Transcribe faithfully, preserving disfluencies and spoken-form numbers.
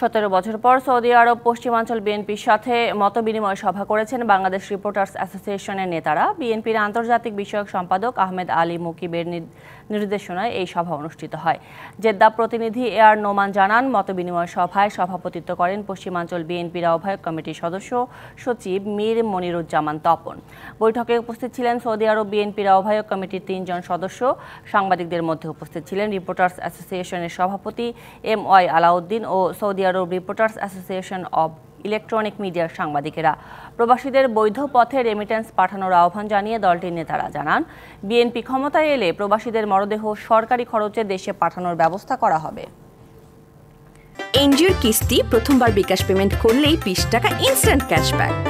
সতেরো বছর পর সৌদি আরব পশ্চিমাঞ্চল বিএনপির সাথে মতবিনিময় সভা করেছেন বাংলাদেশ রিপোর্টার্স অ্যাসোসিয়েশনের নেতারা। বিএনপির আন্তর্জাতিক বিষয়ক সম্পাদক আহমেদ আলী মুকিবের নির্দেশনায় এই সভা অনুষ্ঠিত হয়। জেদ্দা প্রতিনিধি এ আর নোমান জানান, মতবিনিময় সভায় সভাপতিত্ব করেন পশ্চিমাঞ্চল বিএনপির আহ্বায়ক কমিটির সদস্য সচিব মীর মনিরুজ্জামান তপন। বৈঠকে উপস্থিত ছিলেন সৌদি আরব বিএনপির আহ্বায়ক কমিটির তিনজন সদস্য। সাংবাদিকদের মধ্যে উপস্থিত ছিলেন রিপোর্টার্স অ্যাসোসিয়েশনের সভাপতি এম ওয়াই আলাউদ্দিন ও Saudi Arab reporters association of electronic মিডিয়ার সাংবাদিকেরা। প্রবাসীদের বৈধ পথে রেমিটেন্স পাঠানোর আহ্বান জানিয়ে দলটির নেতারা জানান, বিএনপি ক্ষমতায় এলে প্রবাসীদের মরদেহ সরকারি খরচে দেশে পাঠানোর ব্যবস্থা করা হবে। এনজিওর কিস্তি প্রথমবার বিকাশ পেমেন্ট করলেই বিশ টাকা ইনস্ট্যান্ট ক্যাশব্যাক।